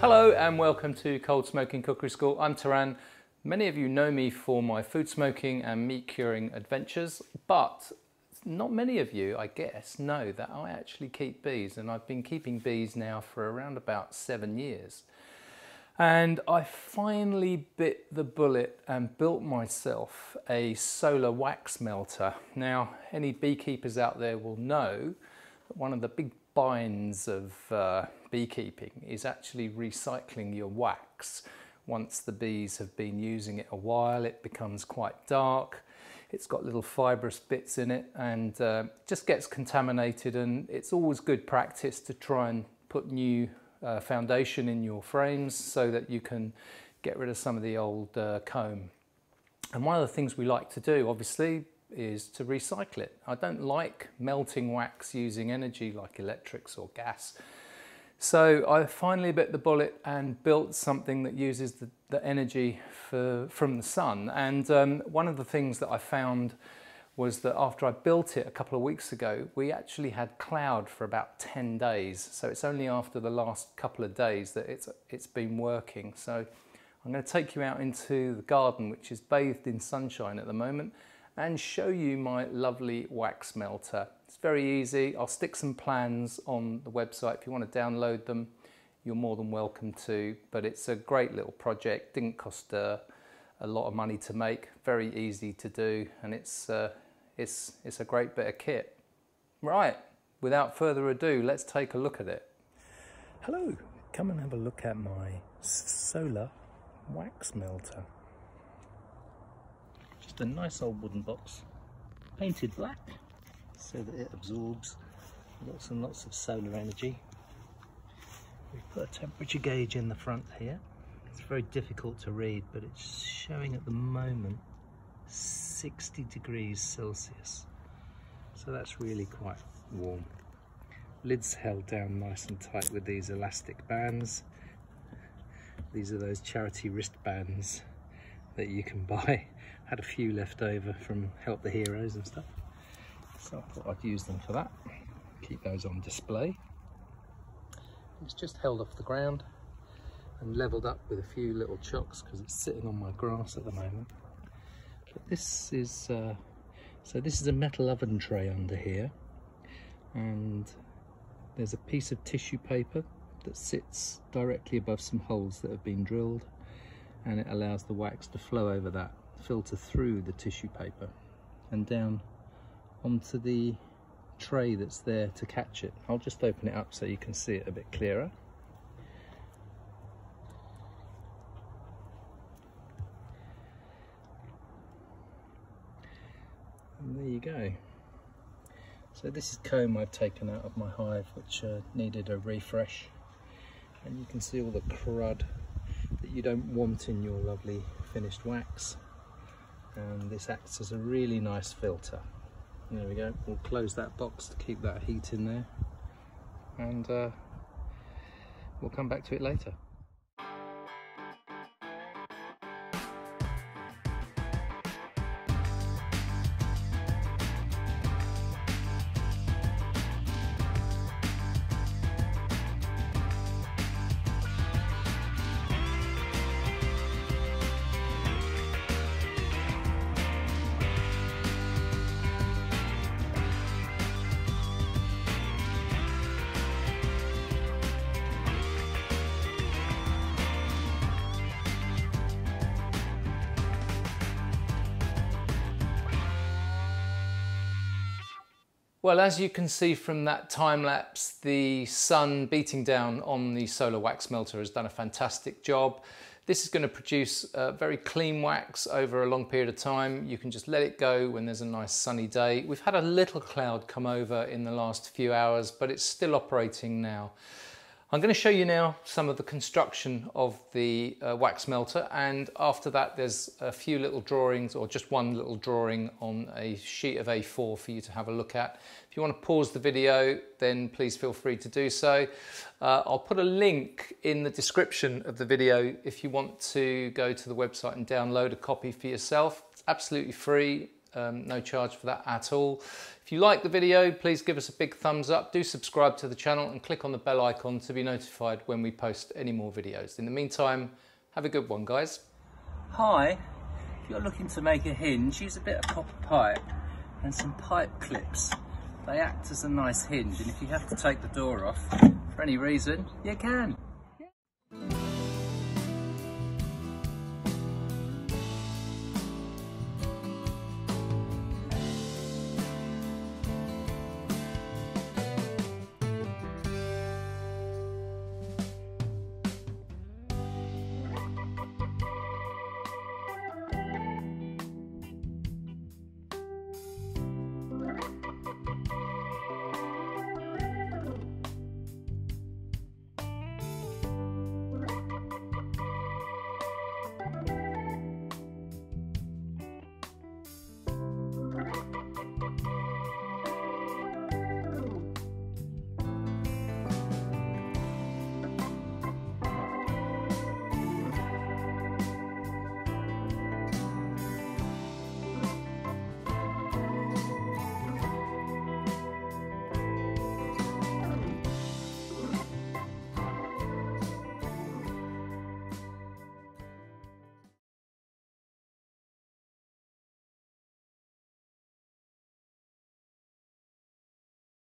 Hello and welcome to Cold Smoking Cookery School. I'm Taran. Many of you know me for my food smoking and meat curing adventures, but not many of you, I guess, know that I actually keep bees, and I've been keeping bees now for around about 7 years. And I finally bit the bullet and built myself a solar wax melter. Now, any beekeepers out there will know that one of the big binds of beekeeping is actually recycling your wax. Once the bees have been using it a while, it becomes quite dark. It's got little fibrous bits in it and just gets contaminated, and it's always good practice to try and put new foundation in your frames so that you can get rid of some of the old comb. And one of the things we like to do, obviously, is to recycle it. I don't like melting wax using energy like electrics or gas. So I finally bit the bullet and built something that uses the energy from the sun. And one of the things that I found was that after I built it a couple of weeks ago, we actually had cloud for about 10 days. So it's only after the last couple of days that it's been working. So I'm going to take you out into the garden, which is bathed in sunshine at the moment, and show you my lovely wax melter. It's very easy. I'll stick some plans on the website. If you want to download them, you're more than welcome to, but it's a great little project. Didn't cost a lot of money to make, very easy to do, and it's a great bit of kit. Right, without further ado, let's take a look at it. Hello, come and have a look at my solar wax melter. Just a nice old wooden box, painted black so that it absorbs lots and lots of solar energy. We've put a temperature gauge in the front here. It's very difficult to read, but it's showing at the moment 60 degrees Celsius. So that's really quite warm. Lid's held down nice and tight with these elastic bands. These are those charity wristbands that you can buy. Had a few left over from Help the Heroes and stuff, so I thought I'd use them for that. Keep those on display. It's just held off the ground and levelled up with a few little chocks because it's sitting on my grass at the moment. But this is so this is a metal oven tray under here, and there's a piece of tissue paper that sits directly above some holes that have been drilled, and it allows the wax to flow over that, filter through the tissue paper and down onto the tray that's there to catch it. I'll just open it up so you can see it a bit clearer. And there you go. So this is comb I've taken out of my hive, which needed a refresh, and you can see all the crud that you don't want in your lovely finished wax. And this acts as a really nice filter. There we go. We'll close that box to keep that heat in there, and we'll come back to it later. Well, as you can see from that time lapse, the sun beating down on the solar wax melter has done a fantastic job. This is going to produce a very clean wax over a long period of time. You can just let it go when there's a nice sunny day. We've had a little cloud come over in the last few hours, but it's still operating now. I'm going to show you now some of the construction of the wax melter, and after that there's a few little drawings, or just one little drawing on a sheet of A4 for you to have a look at. If you want to pause the video, then please feel free to do so. I'll put a link in the description of the video if you want to go to the website and download a copy for yourself. It's absolutely free, no charge for that at all. If you like the video, please give us a big thumbs up, do subscribe to the channel and click on the bell icon to be notified when we post any more videos. In the meantime, have a good one, guys. Hi, if you're looking to make a hinge, use a bit of copper pipe and some pipe clips. They act as a nice hinge, and if you have to take the door off for any reason, you can.